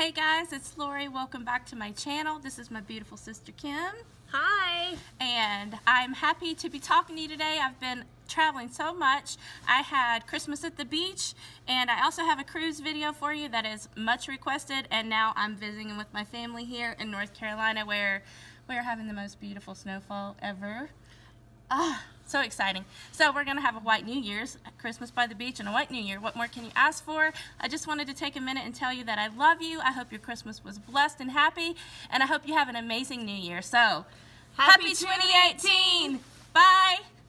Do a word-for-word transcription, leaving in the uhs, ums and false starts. Hey guys, it's Lori. Welcome back to my channel. This is my beautiful sister Kim. Hi. And I'm happy to be talking to you today. I've been traveling so much. I had Christmas at the beach, and I also have a cruise video for you that is much requested, and now I'm visiting with my family here in North Carolina where we're having the most beautiful snowfall ever. Ah, so exciting. So we're going to have a white New Year's, Christmas by the beach, and a white New Year. What more can you ask for? I just wanted to take a minute and tell you that I love you. I hope your Christmas was blessed and happy, and I hope you have an amazing New Year. So, happy, happy twenty eighteen. twenty eighteen! Bye!